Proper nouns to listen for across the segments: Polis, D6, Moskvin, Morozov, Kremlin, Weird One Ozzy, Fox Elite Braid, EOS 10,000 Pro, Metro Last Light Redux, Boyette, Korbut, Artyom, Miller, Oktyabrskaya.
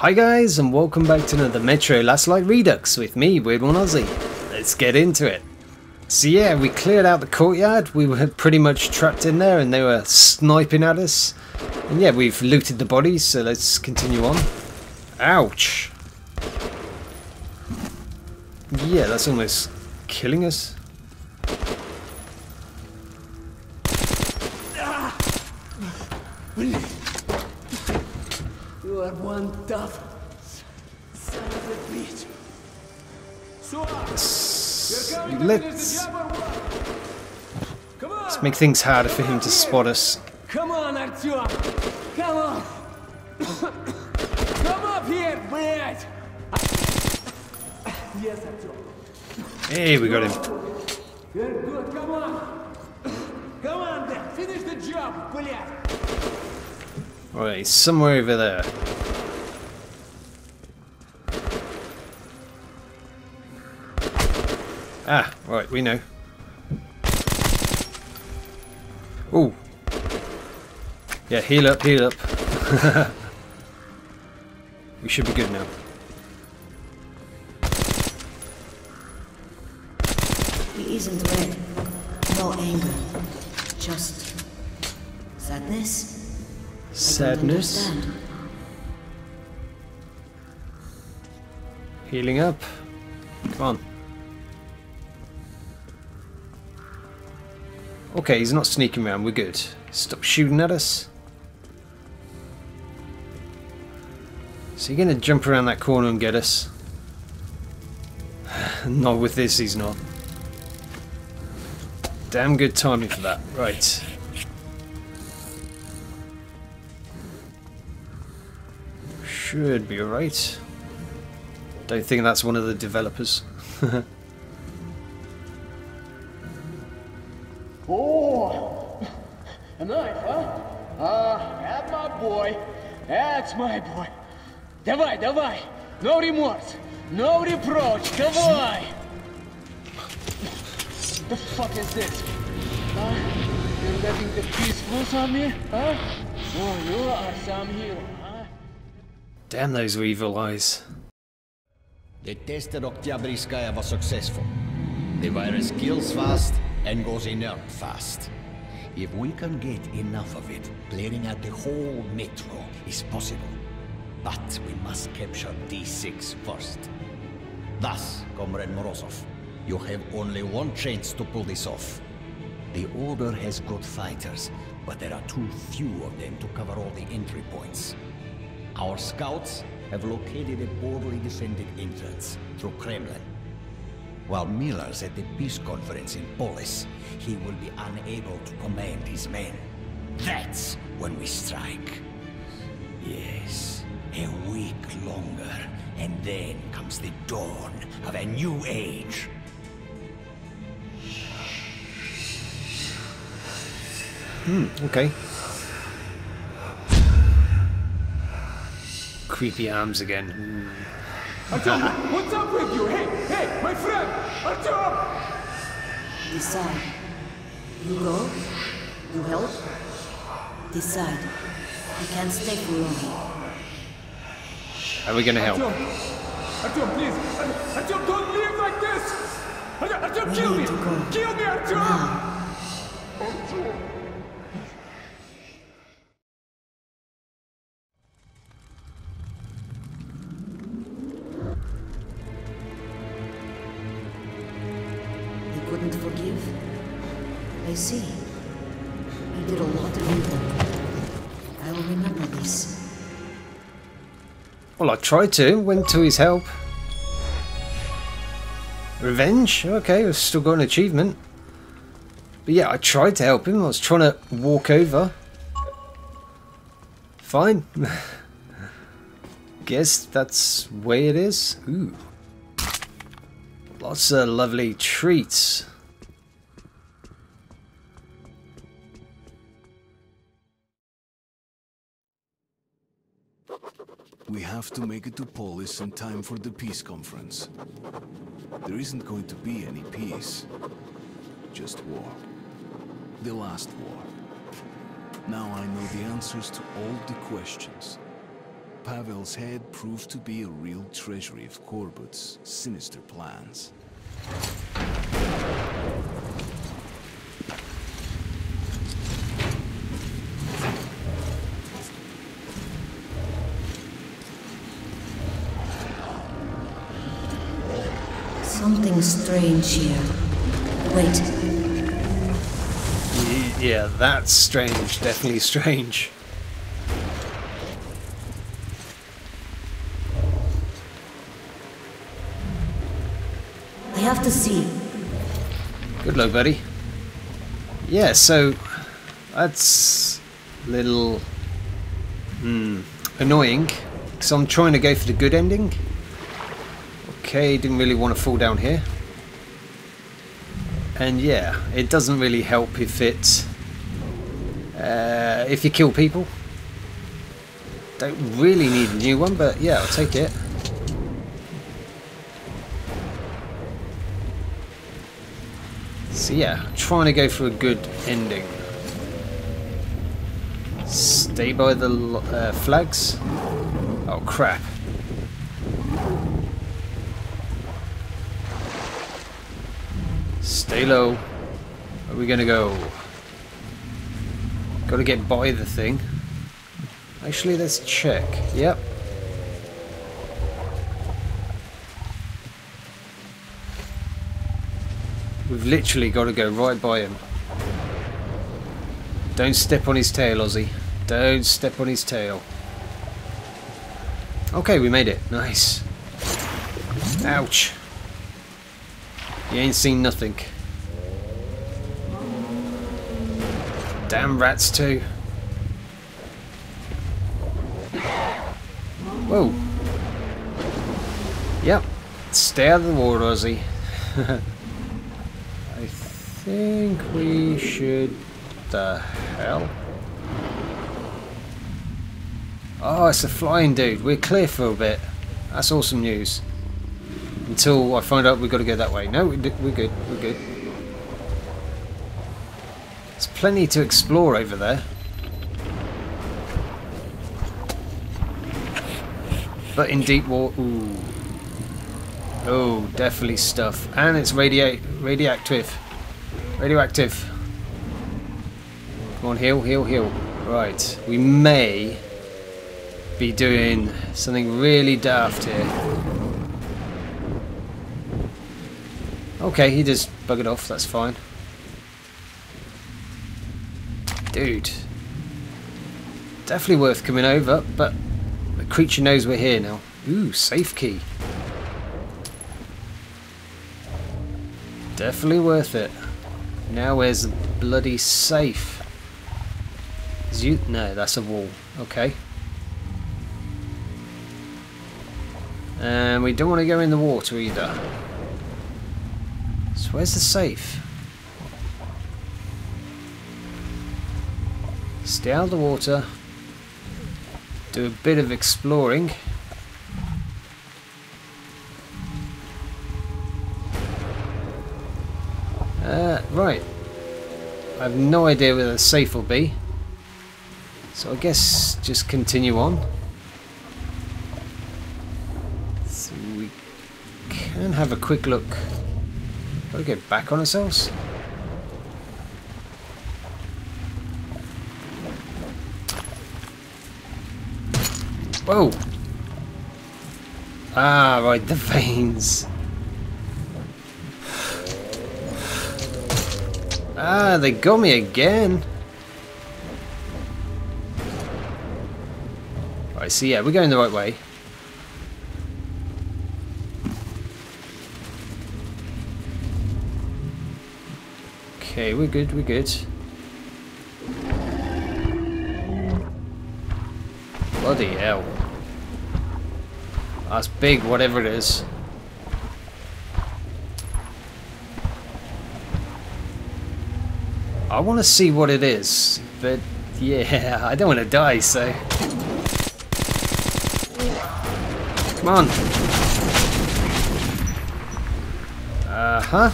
Hi guys, and welcome back to another Metro Last Light Redux with me, Weird One Aussie. Let's get into it. So yeah, we cleared out the courtyard. We were pretty much trapped in there and they were sniping at us. And yeah, we've looted the bodies, so let's continue on. Ouch. Yeah, that's almost killing us. You are one tough son of a bitch. Let's make things harder for him to spot us. Come on, Artyom. Come on. Come up here, Boyette. Yes, Artyom. Hey, we got him. You're good. Come on. Come on, then. Finish the job, Boyette. Alright, he's somewhere over there. Ah, right, we know. Ooh. Yeah, heal up, heal up. We should be good now. He isn't red. No anger. Just sadness. Sadness. Healing up. Come on. Okay, he's not sneaking around. We're good. Stop shooting at us. So you're gonna jump around that corner and get us? Not with this, he's not. Damn good timing for that. Right. Should be alright. Don't think that's one of the developers. Oh, a knife, huh? That's my boy. That's my boy. Давай, давай. No remorse. No reproach. Давай. The fuck is this? Huh? You're letting the peace loose on me, huh? Oh, you are some hero. Damn those evil eyes. The test at Oktyabrskaya was successful. The virus kills fast and goes inert fast. If we can get enough of it, clearing out the whole metro is possible. But we must capture D6 first. Thus, Comrade Morozov, you have only one chance to pull this off. The Order has good fighters, but there are too few of them to cover all the entry points. Our scouts have located a poorly defended entrance through Kremlin. While Miller's at the peace conference in Polis, he will be unable to command his men. That's when we strike. Yes, a week longer, and then comes the dawn of a new age. Okay. Creepy arms again. Artyom, what's up with you? Hey, hey, my friend, Artyom! Decide. You go, you help. Decide. You can't stay for long. Are we gonna help? Artyom, please! Artyom, don't leave like this! Artyom, kill me! Kill me, Artyom! Artyom! Forgive? I see. I did a lot of evil. I will remember this. Well, I tried to. Went to his help. Revenge? Okay, I've still got an achievement. But yeah, I tried to help him. I was trying to walk over. Fine. Guess that's the way it is. Ooh. Lots of lovely treats. We have to make it to Polis in time for the peace conference. There isn't going to be any peace. Just war. The last war. Now I know the answers to all the questions. Pavel's head proved to be a real treasury of Korbut's sinister plans. Something strange here. Wait. Yeah, that's strange. Definitely strange. I have to see. Good luck, buddy. Yeah, so that's a little annoying, because I'm trying to go for the good ending. Okay, didn't really want to fall down here. And yeah, it doesn't really help if you kill people. Don't really need a new one, but yeah, I'll take it. So yeah, trying to go for a good ending. Stay by the flags. Oh crap. Stay low. Where are we gonna go? Gotta get by the thing. Actually, let's check. Yep. We've literally gotta go right by him. Don't step on his tail, Ozzy. Don't step on his tail. Okay, we made it. Nice. Ouch. You ain't seen nothing. Damn rats too. Whoa. Yep. Stay out of the water, Ozzy. I think we should... The hell? Oh, it's a flying dude. We're clear for a bit. That's awesome news. Until I find out we've got to go that way. No, we're good. We're good. There's plenty to explore over there. But in deep water... Ooh. Oh, definitely stuff. And it's radioactive. Come on, heal. Right. We may be doing something really daft here. Okay, he just buggered off, that's fine. Dude. Definitely worth coming over, but the creature knows we're here now. Ooh, safe key. Definitely worth it. Now where's the bloody safe? No, that's a wall. Okay. And we don't want to go in the water either. So where's the safe? Stay out of the water. Do a bit of exploring. Right. I have no idea where the safe will be. So I guess just continue on. So we can have a quick look. Gotta get back on ourselves. Whoa! Ah, right, the veins. Ah, they got me again. Right, so yeah, we're going the right way. Okay, we're good, we're good. Bloody hell. That's big, whatever it is. I want to see what it is, but yeah, I don't want to die, so... Come on. Uh-huh.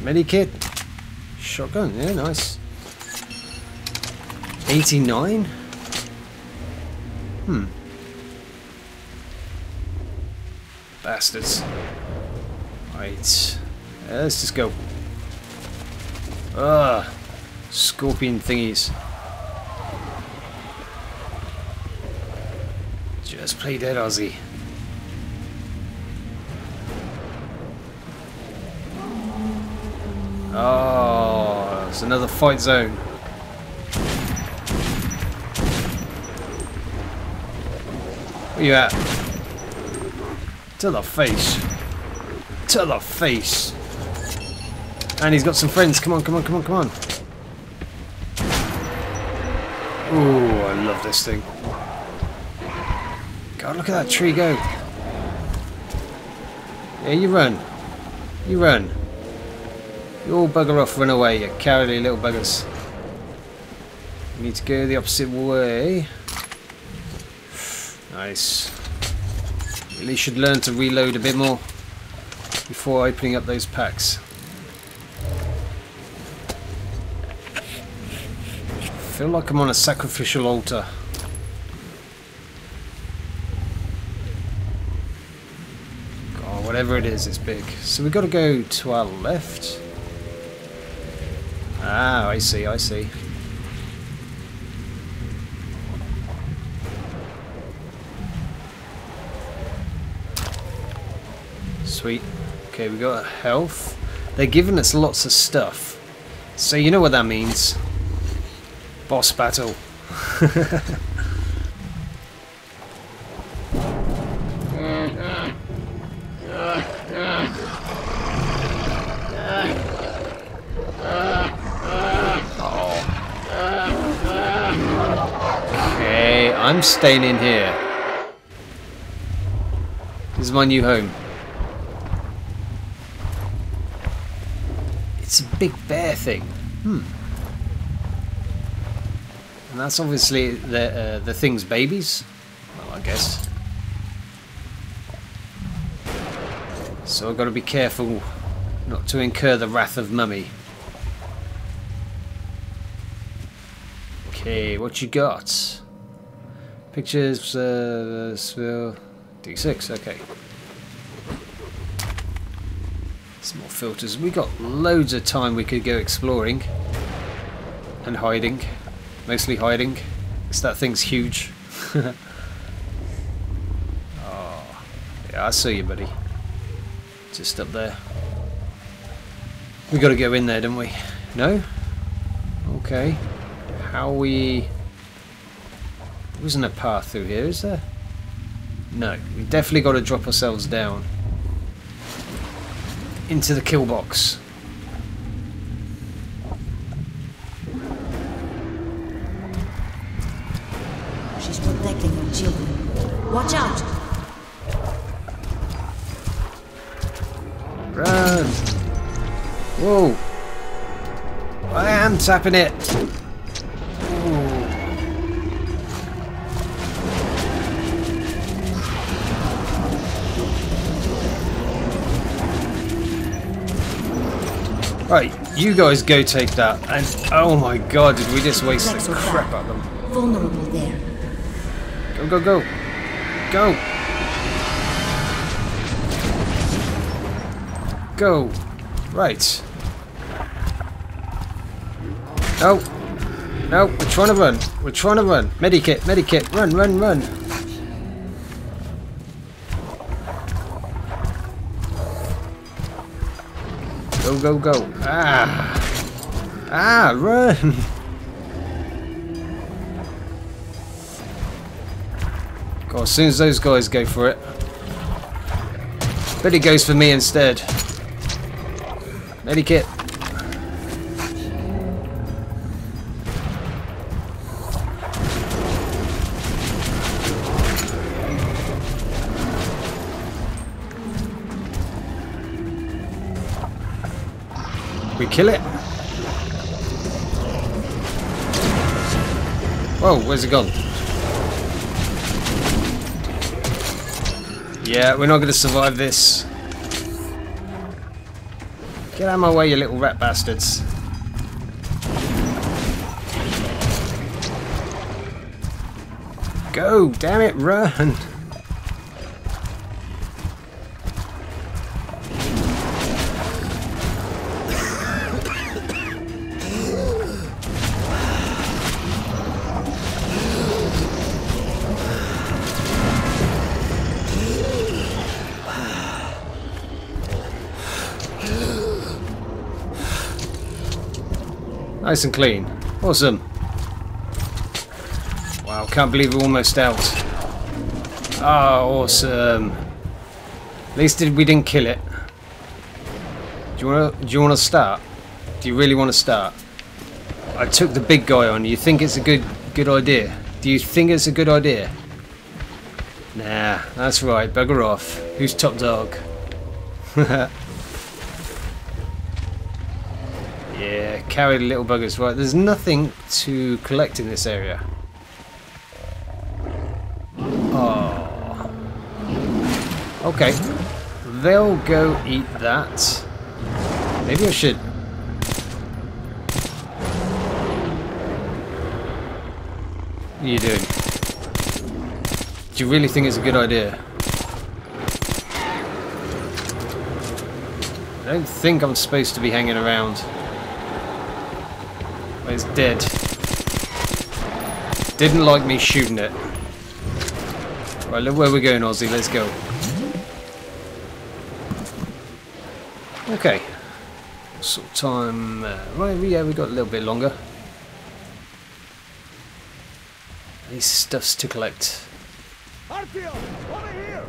Medikit. Shotgun, yeah, nice. 89? Hmm. Bastards. Right. Let's just go. Ugh. Scorpion thingies. Just play dead, Ozzy. Oh, it's another fight zone. Where you at? To the face. To the face. And he's got some friends. Come on, come on, come on, come on. Ooh, I love this thing. God, look at that tree go. Yeah, you run. You run. You all bugger off, run away, you cowardly little buggers. We need to go the opposite way. Nice. Really should learn to reload a bit more before opening up those packs. I feel like I'm on a sacrificial altar. God, whatever it is, it's big. So we've got to go to our left. Ah, I see, I see. Sweet. Okay, we got health. They're giving us lots of stuff. So you know what that means. Boss battle. I'm staying in here. This is my new home. It's a big bear thing. Hmm. And that's obviously the thing's babies. Well, I guess. So I've got to be careful not to incur the wrath of Mummy. Okay, what you got? Pictures, D6, okay. Some more filters. We got loads of time we could go exploring. And hiding. Mostly hiding. Because that thing's huge. Oh, yeah, I saw you, buddy. Just up there. We gotta go in there, don't we? No? Okay. How we... There isn't a path through here, is there? No, we definitely got to drop ourselves down into the kill box. She's protecting her children. Watch out! Run! Whoa! I am tapping it. Right, you guys go take that, and oh my god, did we just waste the crap out of them. Vulnerable there. Go, go, go. Go. Go. Right. No. No, we're trying to run. We're trying to run. Medikit, medikit. Run, run, run. Go, go, go. Ah! Ah, run! God, as soon as those guys go for it. But it goes for me instead. Medikit. Kill it. Whoa, where's it gone? Yeah, we're not going to survive this. Get out of my way, you little rat bastards. Go! Damn it! Run! Nice and clean. Awesome. Wow, can't believe we're almost out. Ah, oh, awesome. At least we didn't kill it. Do you want to start? Do you really want to start? I took the big guy on. You think it's a good idea? Do you think it's a good idea? Nah, that's right. Bugger off. Who's top dog? Yeah, carry the little buggers. Right, there's nothing to collect in this area. Oh. Okay. They'll go eat that. Maybe I should. What are you doing? Do you really think it's a good idea? I don't think I'm supposed to be hanging around. It's dead. Didn't like me shooting it. Right, look where we're going, Ozzy. Let's go. Okay. Sort of time. Right, yeah, we got a little bit longer. These stuffs to collect. Artyom, over here.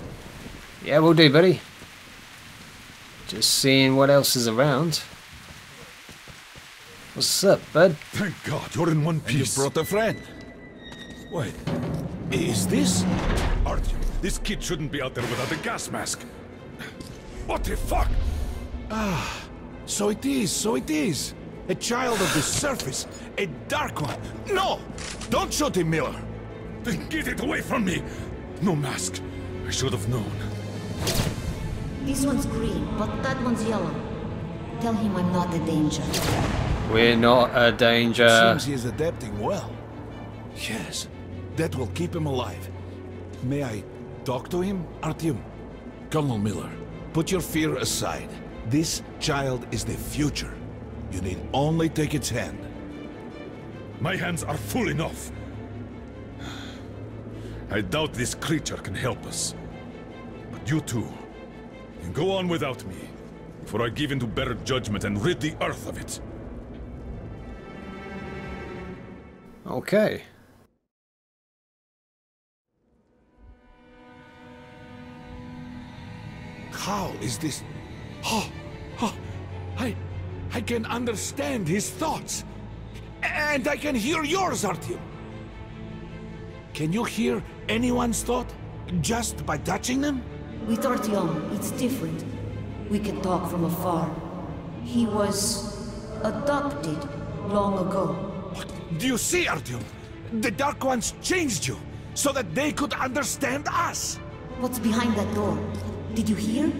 Yeah, we'll do, buddy. Just seeing what else is around. What's up, bud? Thank God, you're in one piece. You brought a friend. Wait, is this? Artyom, this kid shouldn't be out there without a gas mask. What the fuck? Ah, so it is. A child of the surface, a dark one. No, don't shoot him, Miller. Then get it away from me. No mask. I should have known. This one's green, but that one's yellow. Tell him I'm not a danger. We're not a danger. Seems he is adapting well. Yes, that will keep him alive. May I talk to him, Artyom? Colonel Miller, put your fear aside. This child is the future. You need only take its hand. My hands are full enough. I doubt this creature can help us. But you two, you go on without me, for I give into better judgment and rid the earth of it. Okay. How is this? Oh, I can understand his thoughts, and I can hear yours, Artyom. Can you hear anyone's thought just by touching them? With Artyom, it's different. We can talk from afar. He was adopted long ago. Do you see, Artyom? The Dark Ones changed you, so that they could understand us! What's behind that door? Did you hear?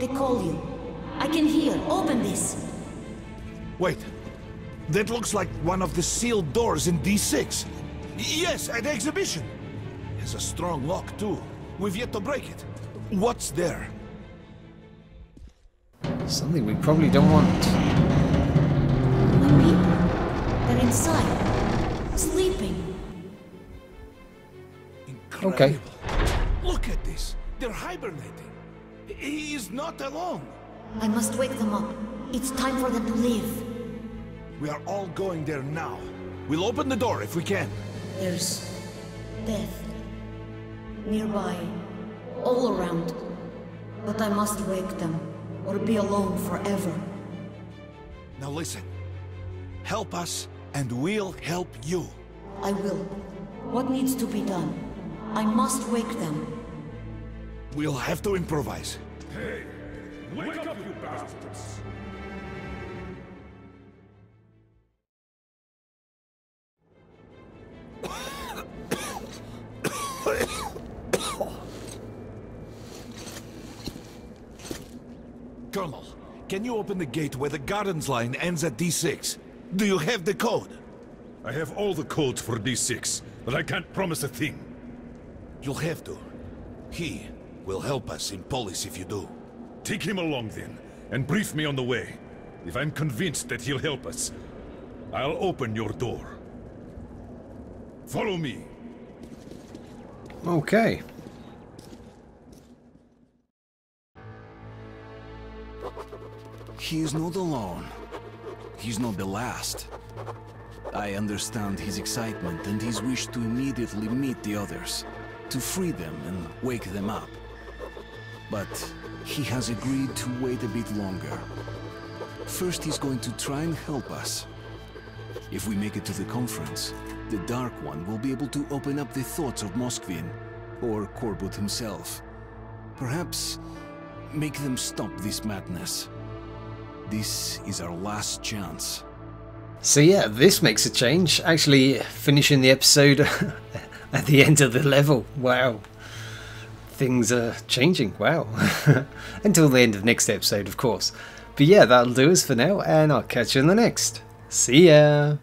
They call you. I can hear. Open this! Wait. That looks like one of the sealed doors in D6. Yes, at the exhibition. Has a strong lock, too. We've yet to break it. What's there? Something we probably don't want. Inside, sleeping. Incredible. Okay. Look at this. They're hibernating. He is not alone. I must wake them up. It's time for them to leave. We are all going there now. We'll open the door if we can. There's death nearby, all around. But I must wake them, or be alone forever. Now listen. Help us. And we'll help you. I will. What needs to be done? I must wake them. We'll have to improvise. Hey, wake up, you bastards! Colonel, can you open the gate where the gardens line ends at D6? Do you have the code? I have all the codes for D6. But I can't promise a thing. You'll have to. He will help us in Polis if you do. Take him along then, and brief me on the way. If I'm convinced that he'll help us, I'll open your door. Follow me. Okay. He is not alone. He's not the last. I understand his excitement and his wish to immediately meet the others, to free them and wake them up. But he has agreed to wait a bit longer. First, he's going to try and help us. If we make it to the conference, the Dark One will be able to open up the thoughts of Moskvin, or Korbut himself. Perhaps make them stop this madness. This is our last chance. So yeah, this makes a change. Actually, finishing the episode at the end of the level. Wow. Things are changing. Wow. Until the end of next episode, of course. But yeah, that'll do us for now, and I'll catch you in the next. See ya!